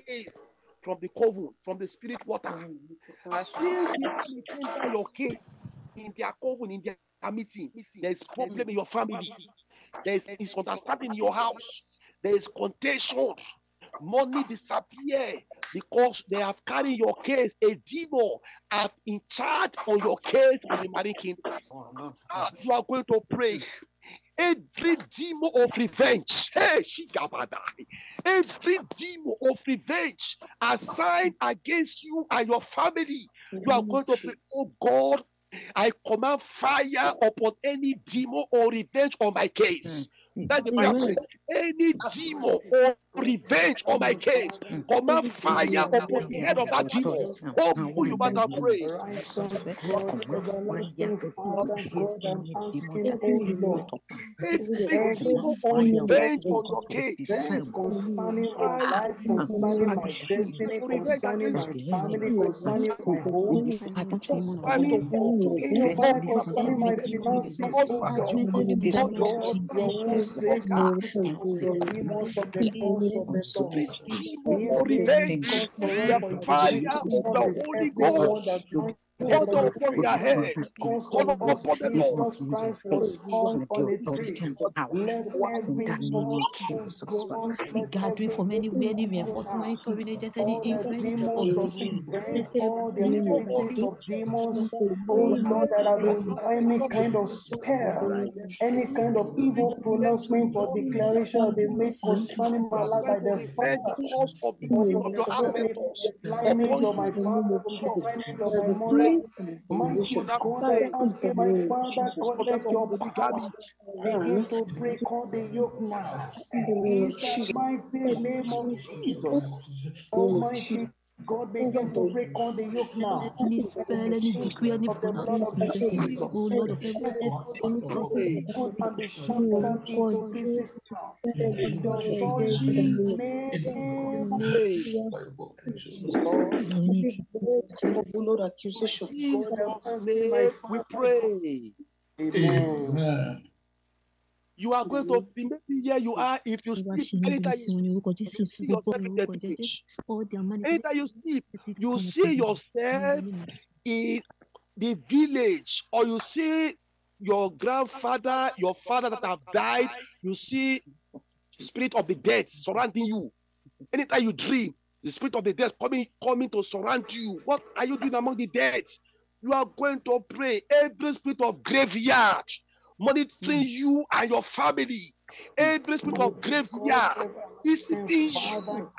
case from the coven, from the spirit water. As soon as you enter your case in their coven, in their meeting, there is problem in your family. There is misunderstanding in your house. There is contention. Money disappear because they have carried your case. A demon have in charge on your case in the marine kingdom. You are going to pray. Every demon of revenge, every demon of revenge assigned against you and your family, you are going to pray, oh God, I command fire upon any demon or revenge on my case. That's the prayer. Any demon or revenge on my case, command fire upon the head of that demon. Oh, you better pray. Any demon or revenge on your case, the hold on for your head. Hold on for the Lord. We gathering for many reinforcements to negate any influence of demons. Oh Lord, that have any kind of spell, any kind of evil pronouncement or declaration they make concerning my life by the fire. Any of my family, my father, protect your body. Begin to break all the yoke now. In the mighty name of Jesus, Almighty God, begin to break all the yoke now. Any spell, any decree, any pronouncement, oh Lord, of everything, put and be shattered into pieces now. In the name, we pray. Amen. You are going to be here. You are, if you sleep, anytime you sleep, you see yourself in the village, or you see your grandfather, your father that have died. You see the spirit of the dead surrounding you. Anytime you dream, the spirit of the dead coming to surround you. What are you doing among the dead? You are going to pray. Every spirit of graveyard monitoring you and your family, every spirit of graveyard visiting you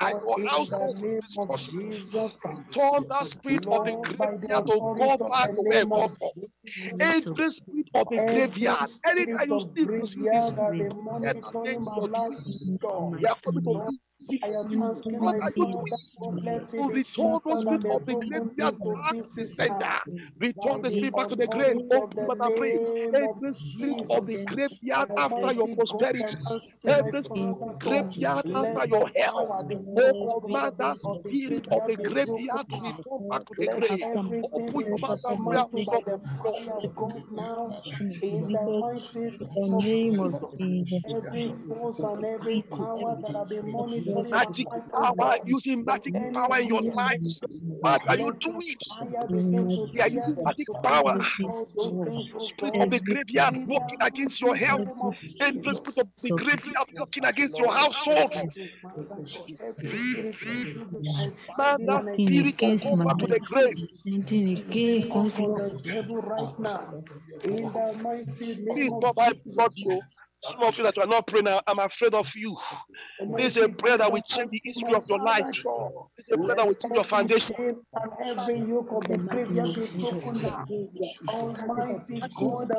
and your house of destruction. Turn that spirit of the graveyard to go back to where it comes from. Every spirit of the graveyard, anytime you sleep, you see this spirit. We are coming to to return the spirit of the graveyard back to the sender. Return the spirit back to the grave. Open up and pray. Every spirit of the graveyard after your prosperity, every spirit of the graveyard after your health, oh, command that spirit of the graveyard to return back to the grave. Open your mouth and pray and talk to God. Magic power, using magic power in your life. What are you doing? They are using magic power. Spirit of the graveyard working against your health. Every spirit of the graveyard working against your household. Man, that spirit is over to the grave. Please, Bob, I brought you. Some of you that are not praying, I'm afraid of you. This is a prayer that will change the history of your life. This is a prayer that will change your foundation. Almighty God,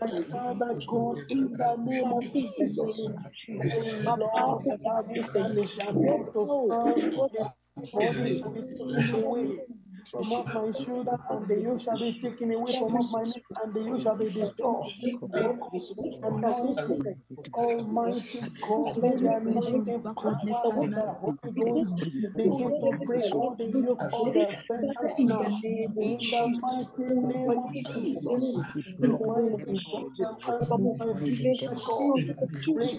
my Father God, in the name of Jesus, Lord, I from off my shoulder, and the yoke shall be taken away from off my neck, and the yoke shall be destroyed. And that is Almighty God, let your anointing come with the Holy Ghost, begin to break all the yoke of the offenders now. In the mighty name of Jesus, break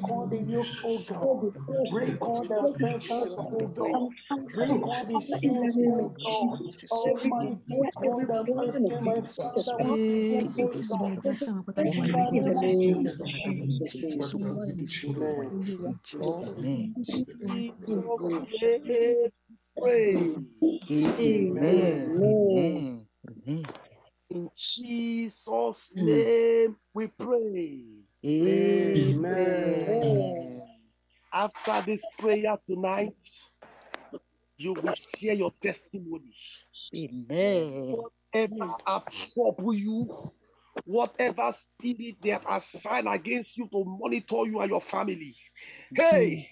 all the yoke, O God, break all the offenders, O God, break all the things, O God. Almighty God, the mighty, my Father, amen. In Jesus' name we pray. Amen. After this prayer tonight, you will share your testimony. Amen. Whatever has troubled you, whatever spirit they have assigned against you to monitor you and your family, hey,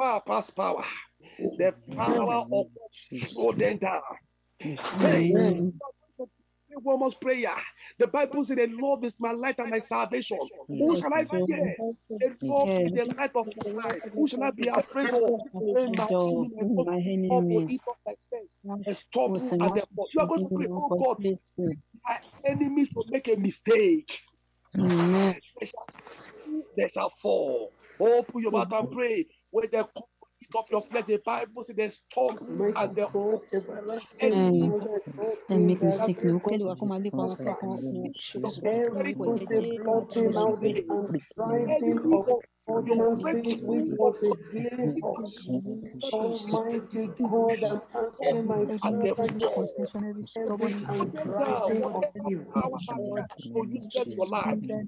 power past power. The power of Sodenta. Hey, woman's prayer. The Bible says, "The Lord is my light and my salvation. Who shall I fear? The Lord is the light of my life. Who shall I be afraid of? My enemies. You are going to pray, oh God, my enemies will make a mistake. They shall fall. Open your mouth and pray with the." Of your flesh, the Bible says there's storm and the whole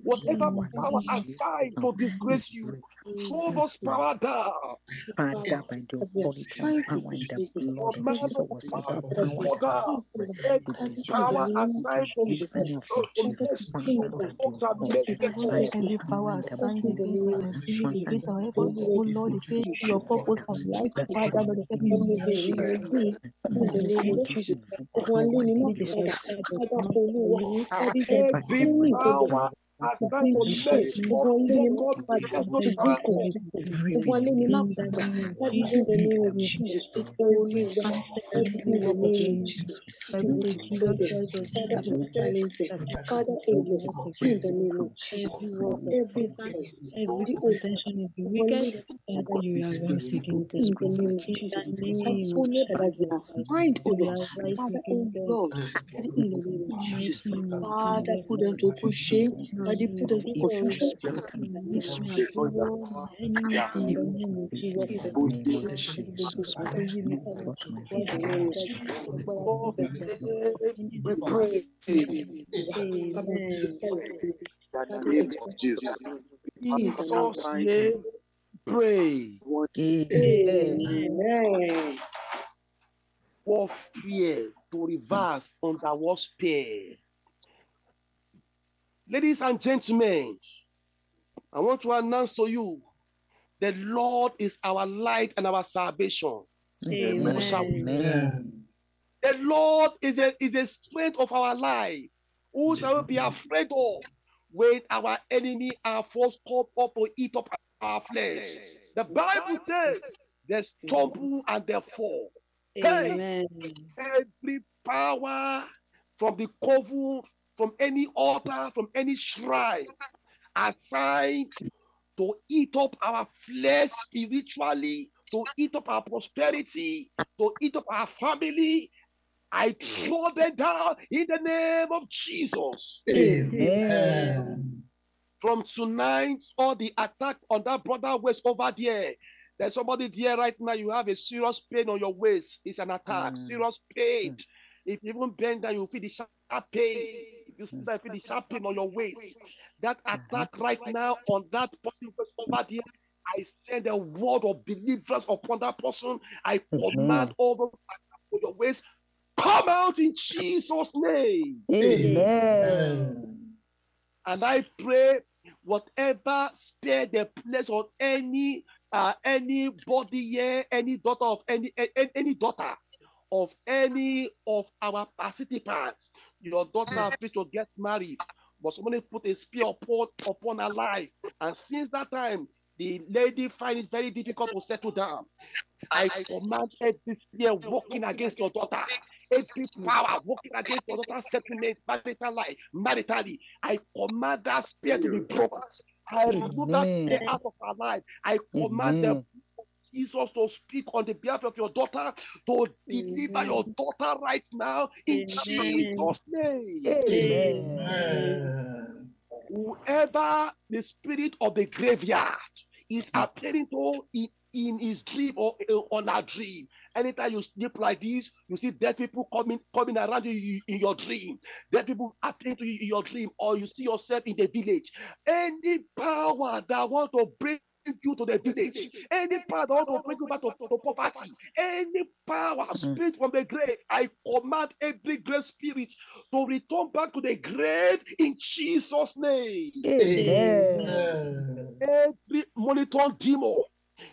whatever power assigned to disgrace you, throw those power down. By the authority power in the blood of Jesus, power assigned against my destiny, against our effort, oh Lord, your purpose of life, Father, Lord, help me I put a confusion warfare to reverse on the warfare. Ladies and gentlemen, I want to announce to you, the Lord is our light and our salvation. Amen. Amen. The Lord is the strength of our life. Who shall we be afraid of when our enemy are forced up to eat up our flesh? The Bible says, they stumble and they fall. Amen. Every power from the covenant, from any altar, from any shrine, assigned to eat up our flesh spiritually, to eat up our prosperity, to eat up our family, I throw them down in the name of Jesus. Amen. From tonight, all the attack on that brother waist over there, there's somebody there right now, you have a serious pain on your waist. It's an attack, serious pain. If you even bend down, you feel the sharp pain. If you see that, feel the sharp pain on your waist. That attack right now on that person over there, I send a word of deliverance upon that person. I command over your waist, come out in Jesus' name. Amen. And I pray, whatever spare the place on anybody here, any daughter of any of our participants. Your daughter is to get married, but somebody put a spear upon her life. And since that time, the lady finds it very difficult to settle down. I command every spear working against your daughter, every power working against your daughter's settlement, marital life, maritally. I command that spear to be broken. I remove that spear out of her life. I command them. Jesus to speak on the behalf of your daughter, to deliver your daughter right now in Jesus' name. Amen. Whoever the spirit of the graveyard is appearing to in his dream or on a dream, anytime you sleep like this, you see dead people coming around you in your dream. Dead people appearing to you in your dream, or you see yourself in the village. Any power that wants to break you to the village, any power that will bring you back to poverty, any power spirit from the grave, I command every grave spirit to return back to the grave in Jesus' name. Amen. Every monitor demon,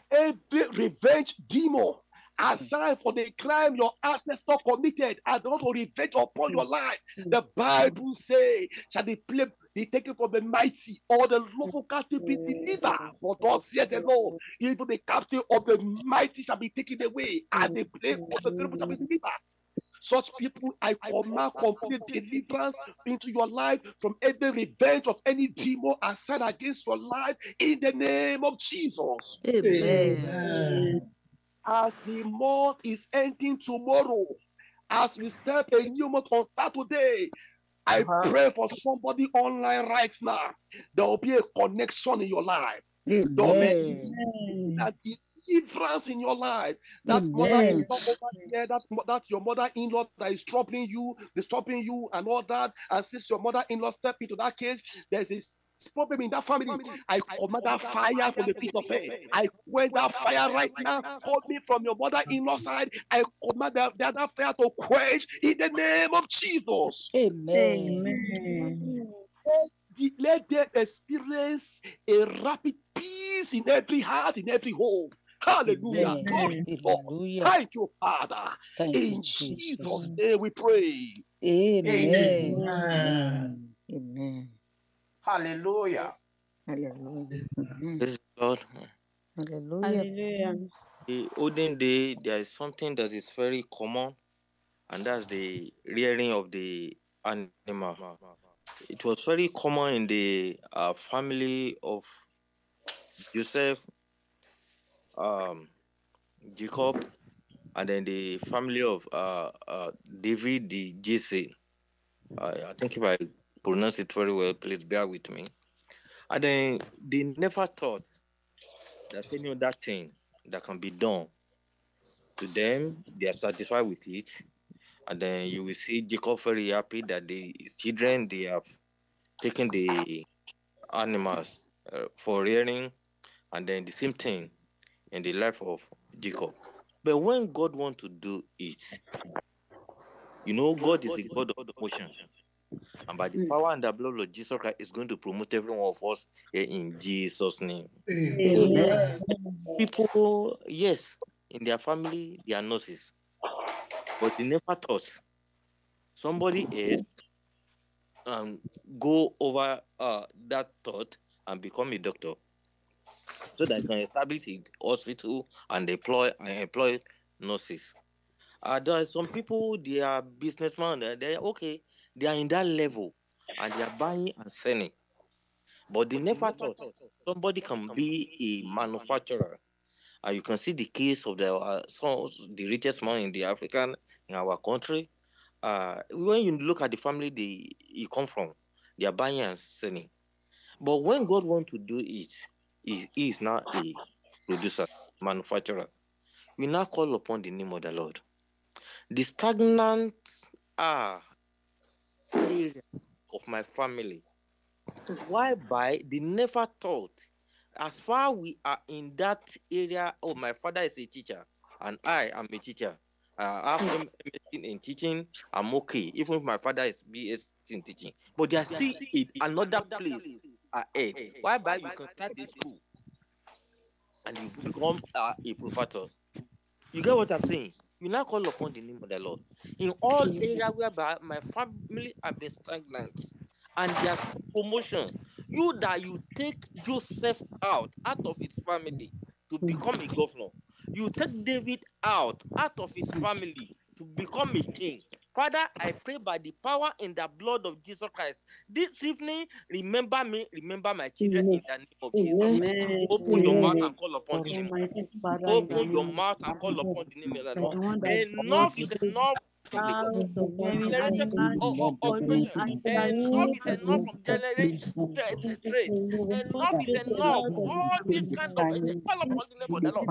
every revenge demon, aside for the crime your ancestor committed, I don't want to revenge upon your life. The Bible says, shall the plague be taken from the mighty, or the lawful captive be delivered? For thus saith the Lord, even the captive of the mighty shall be taken away, and the plague of the people shall be delivered. Such people, I command complete deliverance into your life from every revenge of any demon aside against your life in the name of Jesus. Amen. As the month is ending tomorrow, as we start a new month on Saturday, I pray for somebody online right now. There will be a connection in your life. Amen. There will be a deliverance in your life. That mother-in-law over there, that your mother-in-law that is troubling you, disturbing you, and all that. And since your mother-in-law stepped into that case, there's this problem in that family. I command that fire from the pit of hell. I quench that fire right now. Hold me from your mother-in-law side. I command that fire to quench in the name of Jesus. Amen. Let them experience a rapid peace in every heart, in every home. Hallelujah. Hallelujah. Thank you, Father. Thank in Jesus' name we pray. Amen. Amen. Amen. Hallelujah. Hallelujah. Praise the Lord. Hallelujah. The olden day, there is something that is very common, and that's the rearing of the animal. It was very common in the family of Joseph, Jacob, and then the family of David, the Jesse. I think if I pronounce it very well, please bear with me. And then they never thought that any other thing that can be done to them, they are satisfied with it. And then you will see Jacob very happy that the children, they have taken the animals for rearing, and then the same thing in the life of Jacob. But when God wants to do it, you know, God is a God of motion. And by the power and the blood of Jesus Christ is going to promote every one of us in Jesus' name. Amen. People, yes, in their family, they are nurses. But they never thought somebody else go over that thought and become a doctor, so that they can establish a hospital and employ nurses. There are some people, they are businessmen, they are okay. They are in that level, and they are buying and selling. But they never thought somebody can be a manufacturer. And you can see the case of the richest man in the African, in our country. When you look at the family you come from, they are buying and selling. But when God wants to do it, he is now a producer, manufacturer. We now call upon the name of the Lord. The stagnant are area of my family, whereby they never thought, as far we are in that area, oh, my father is a teacher and I am a teacher, I have MSc in teaching, I'm okay, even if my father is BS in teaching, but they are still in another place ahead, whereby you can start a school and you become a professor. You get what I'm saying? will now call upon the name of the Lord. In all areas whereby my family have been stagnant and there's promotion, you that you take Joseph out of his family to become a governor. You take David out of his family to become a king. Father, I pray by the power in the blood of Jesus Christ. This evening, remember me, remember my children in the name of Jesus. Amen. Open your mouth and call upon the name. Open your mouth and call upon the name of the Lord. Enough is enough. Generation enough is enough from generation to trade. Enough is enough. All this kind of call upon the name of the Lord.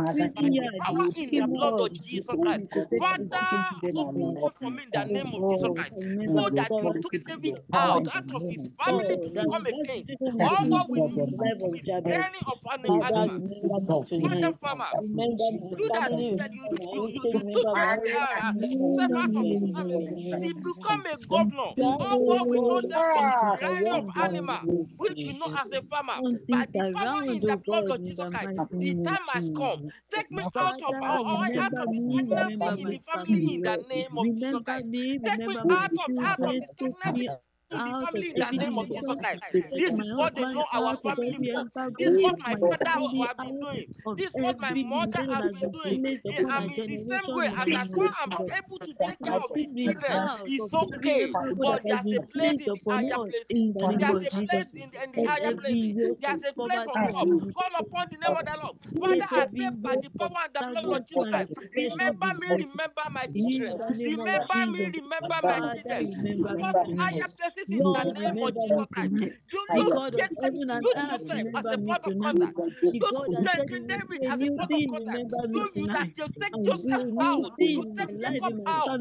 Power in the blood of Jesus Christ. Father, open up for me in the name of Jesus Christ. Know that you took David out of his family to become a king. Although we with many of our animal farmer, do that you took David out of he become a governor. Although we know that from his of animal, which you know as a farmer, but the power in the blood of Jesus Christ, the time has come. Take me out of the stagnancy in the family in the name of Jesus Christ. Take me out of the stagnancy. The family in the name of Jesus Christ. This is what they know our family for. This is what my father has been doing. This is what my mother has been doing. I'm in the same way, and that's why I'm able to take care of the children. It's okay, but there's a place in the higher place. There's a place in the higher place. There's a place on top. Call upon the name of the Lord. Father, I pray by the power and the blood of Jesus Christ. Remember me, remember my children. Remember me, remember my children. What higher places in the name of Jesus Christ. You know, you Joseph as a part of contact. You take David as a part of contact. You that you take Joseph out. You take Jacob out.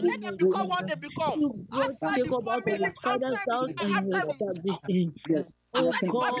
Let them become what they become. Outside the family, outside the family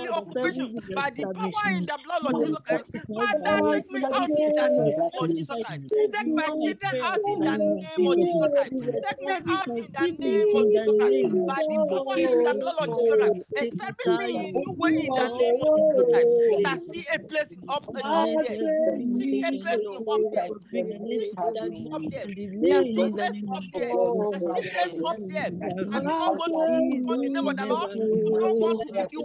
occupation, by the power in the blood of Jesus Christ. Father, take me out in the name of Jesus Christ. Take my children out in the name of Jesus Christ. Take me out in the name of Jesus Christ. By the power in the blood of Jesus Christ, establish me in a new way in the name of Jesus Christ. That's still a place in up there. Still a place in up there. There's still place up there. There's still place up there. And you don't want to name of the Lord. You don't want to be as the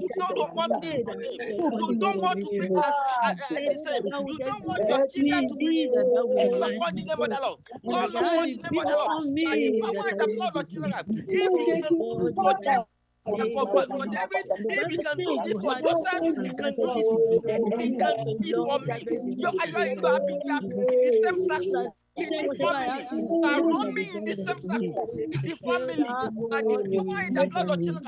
same. You don't want your children to be the same. Call upon the name of the Lord. Call upon the name of the Lord. By the power in the blood of Jesus Christ. For David, if you can do this for Joseph, you can do it for me. You can do it for me. You are happy. In the family, around me in the same circle, in the family, and the power in the blood of children.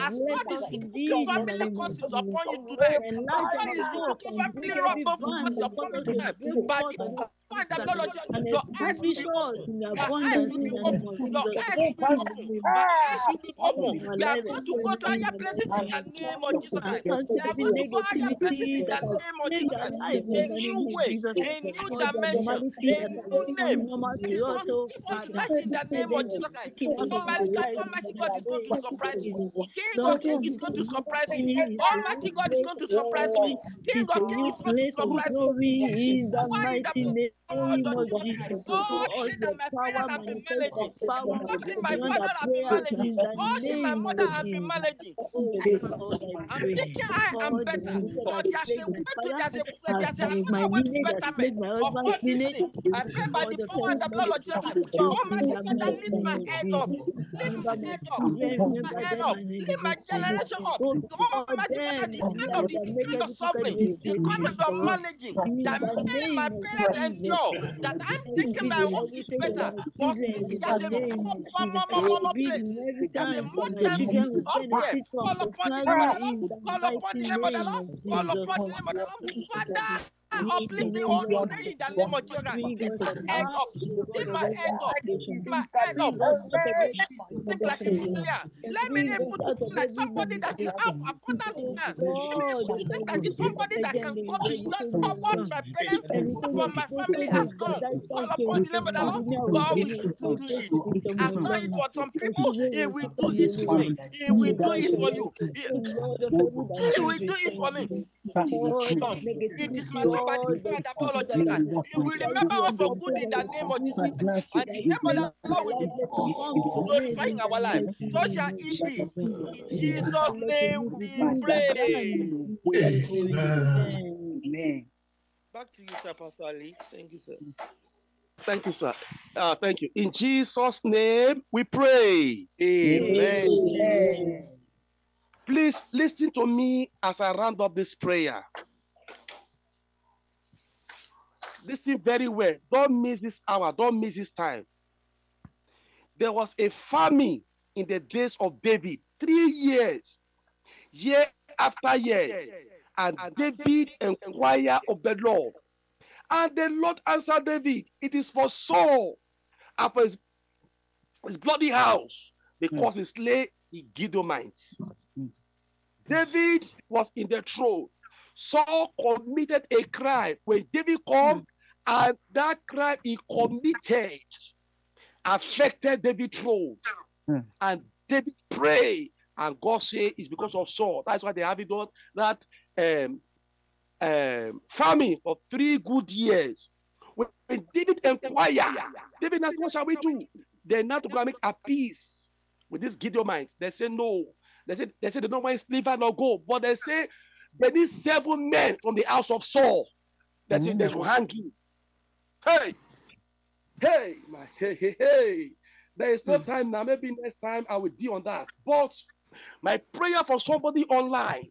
As God is looking family curses upon you tonight, as God is looking family curses upon you tonight, by the power in the blood of children, your eyes will be open, your eyes will be open, your eyes will be open, your eyes will be open. You are going to go to higher places in the name of Jesus Christ. You are going to go higher places in the name of Jesus Christ. A new way, a new dimension, a new name. He's going to keep on tonight in the name of Jesus Christ. Almighty God is going to surprise you. King of Kings is going to surprise you. Almighty God is going to surprise me. King of Kings is going to surprise me. Why in the name of Jesus? All that my parents have been managing, what in my father have been managing, what in my mother have been managing. I'm thinking I am better. But there's a way to betterment of all these things. I pray by the power and the blood of Jesus. Almighty Father, lift my head up. Lift my head up. Lift my head up. Lift my generation up. Almighty Father, the kind of suffering, the kind of managing that many my parents endure, that I'm thinking my work is better. But there's a more place. There's a more time up there. Call upon the name of the Lord. Call upon the name of the Lord. Call upon the name of the Lord. Father, uplift me all today in the name of Jesus. Lift my head up. Think like a millionaire. Let me able to think like somebody that is half abundant hands. Let me able to think like somebody that can go beyond what my parents from my family has gone. Call upon the name of the Lord. God will do it. I've done it for some people. He will do it for me. He will do it for you. He will do it for me. It is my particular and apological. He will remember us for good in the name of Jesus. And the name of the Lord will be glorifying our life. So shall it be. In Jesus' name we pray. Amen. Back to you, sir, Pastor Ali. Thank you, sir. Thank you, sir. Thank you. In Jesus' name we pray. Amen. Amen. Please listen to me as I round up this prayer. Listen very well. Don't miss this hour. Don't miss this time. There was a famine in the days of David. 3 years. Year after year. And David inquired of the Lord. And the Lord answered David, it is for Saul and for his bloody house, because he slay the Gideonites. David was in the throne. Saul committed a crime. When David came, and that crime he committed affected David's throne. And David prayed, and God said, it's because of Saul. That's why they have done that famine for 3 good years. When David inquired, David asked, what shall we do? They're not going to make a peace with these Gideonites. They say no. They say they don't want silver nor gold. But they say they need 7 men from the house of Saul that they will hang you. Hey. There is no time now. Maybe next time I will deal on that. But my prayer for somebody online,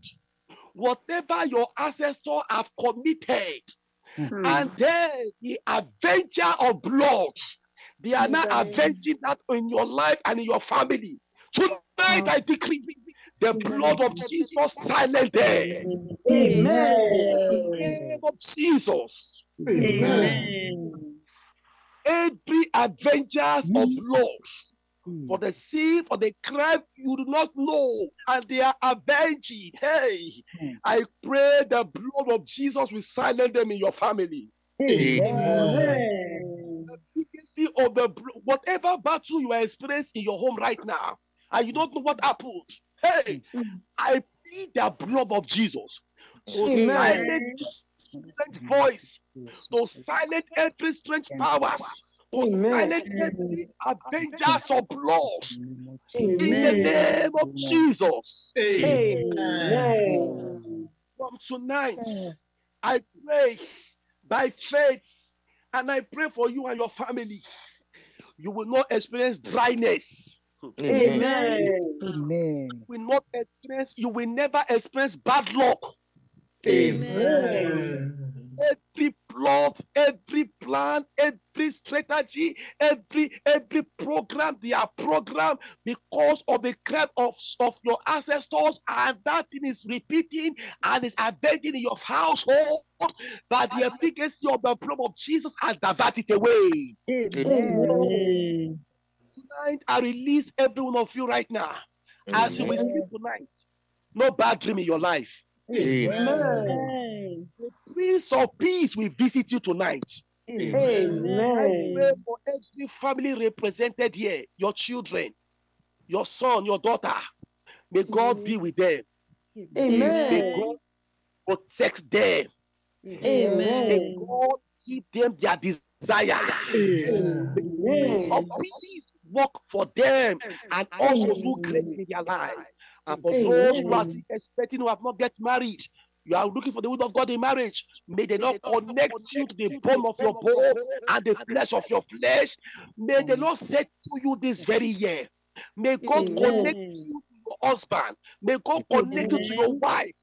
whatever your ancestors have committed, and then the avenger of blood, they are now avenging that in your life and in your family. Tonight I decree the blood of Jesus silent there. Amen. The name of Jesus. Amen. Every avengers of blood for the sin, for the crime you do not know, and they are avenging. Hey, I pray the blood of Jesus will silence them in your family. Amen. The efficacy of the whatever battle you are experiencing in your home right now, and you don't know what happened. Hey, I plead the blood of Jesus to silent voice, to silent every strange powers. To silence every avengers of blood in the name of Jesus. Amen. From tonight, I pray by faith, and I pray for you and your family. You will not experience dryness. Amen. You will not experience. You will never experience bad luck. Amen. Every plot, every plan, every strategy, every program, they are programmed because of the crime of your ancestors, and that thing is repeating and is abiding in your household, but the efficacy of the blood of Jesus has diverted it away. Amen. Tonight, I release every one of you right now. Amen. As you will sleep tonight, no bad dream in your life. Amen. The Prince of Peace will visit you tonight. Amen. I pray for every family represented here, your children, your son, your daughter. May God be with them. Amen. May God protect them. Amen. May God give them their desire. Amen. The Prince of Peace work for them and also do great in their life. And for those who are still expecting, who have not yet married, you are looking for the will of God in marriage. May the Lord connect you to the bone of your bone and the flesh of your flesh. May the Lord say to you this very year, may God connect you to your husband. May God connect you to your wife.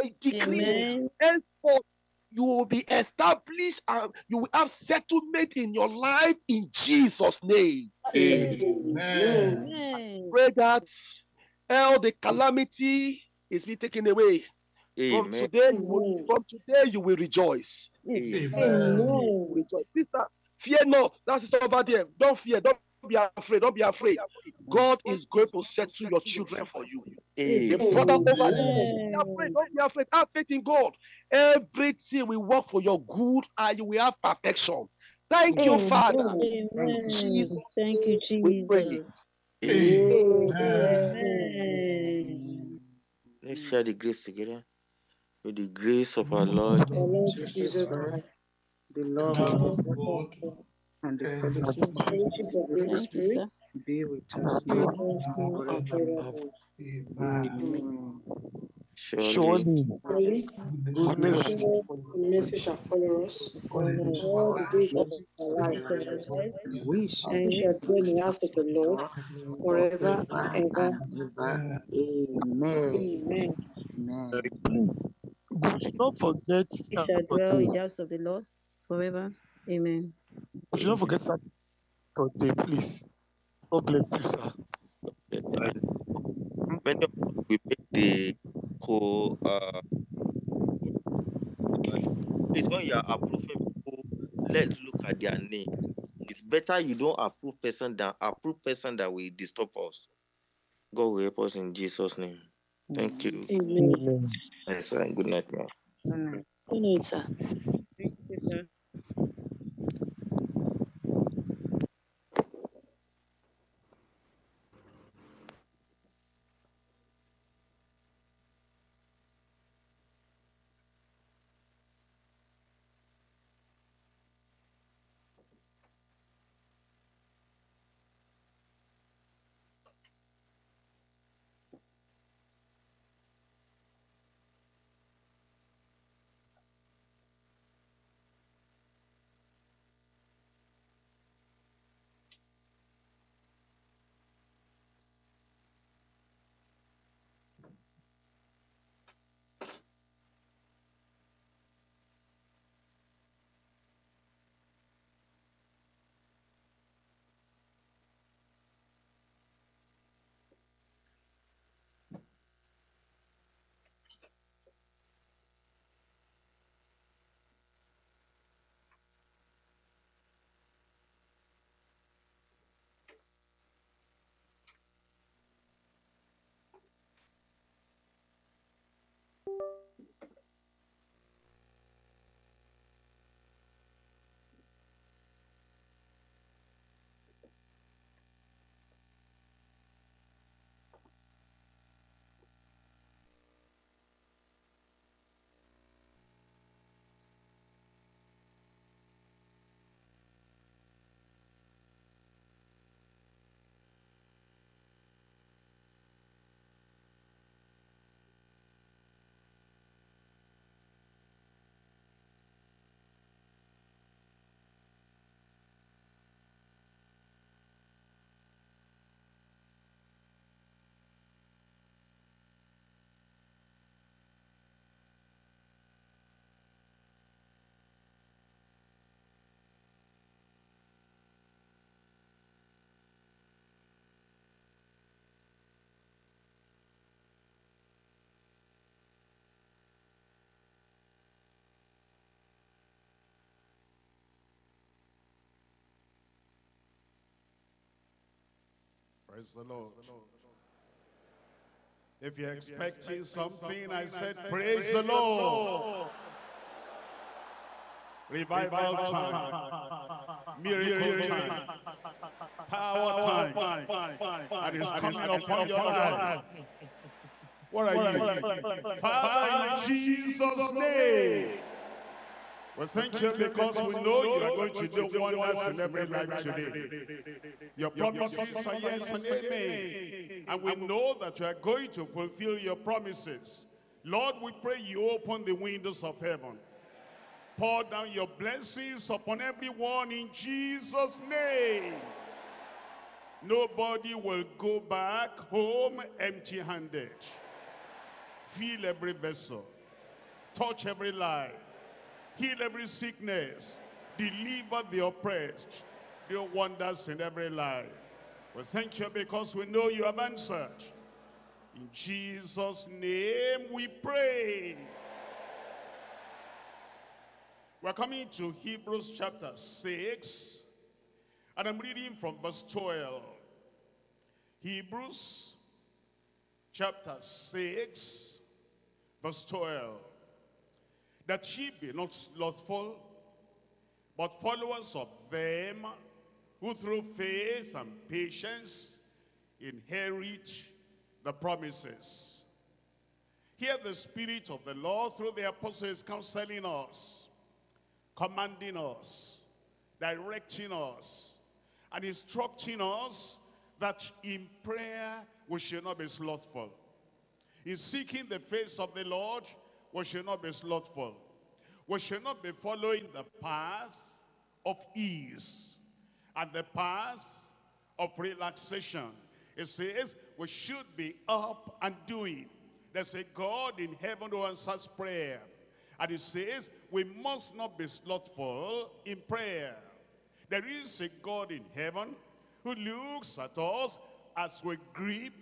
I decree, henceforth, you will be established and you will have settlement in your life in Jesus' name. Amen. I pray that all the calamity is being taken away. Amen. From today, you will rejoice. Amen. Rejoice. Sister, fear not. That is over there. Don't fear. Don't be afraid. Don't be afraid. God is going to settle your children for you. Amen. The brother over there, don't be afraid. Don't be afraid. Have faith in God. Everything will work for your good, and you will have perfection. Thank you, Father. Amen. Jesus, thank you, Jesus. We pray. Amen. Amen. Let's share the grace together. May the grace of our Lord Jesus Christ, the love of God, and the fellowship of the Holy Spirit be with us now and forever. Amen. Surely, goodness shall follow us all the days of our lives, and shall dwell in the house of the Lord forever and ever. Amen. Amen. Should not forget. We shall dwell in the house of the Lord forever. Amen. We should not forget Saturday, please. God bless you, sir. When we make the whole, it's when you are approving people, let's look at their name. It's better you don't approve person than approve person that will disturb us. God will help us in Jesus' name. Thank you. Amen. Yes, sir. Good night, ma'am. Good night, sir. Thank you, sir. Praise the Lord. If you're expecting something, I said, praise the Lord. Revival time, miracle time, power time, and it's coming upon your life. What are you? Father, in Jesus' name. Well, thank you because we know you are going to do wonders in every life today. Your promises are yes and amen. And we know that you are going to fulfill your promises. Lord, we pray you open the windows of heaven. Pour down your blessings upon everyone in Jesus' name. Nobody will go back home empty-handed. Fill every vessel. Touch every life. Heal every sickness, deliver the oppressed, do wonders in every life. We thank you because we know you have answered. In Jesus' name we pray. We're coming to Hebrews chapter 6, and I'm reading from verse 12. Hebrews chapter 6, verse 12. That ye be not slothful, but followers of them who through faith and patience inherit the promises. Here the Spirit of the Lord through the apostle is counseling us, commanding us, directing us, and instructing us that in prayer we should not be slothful. In seeking the face of the Lord, we should not be slothful. We should not be following the path of ease and the path of relaxation. It says we should be up and doing. There's a God in heaven who answers prayer. And it says we must not be slothful in prayer. There is a God in heaven who looks at us as we grip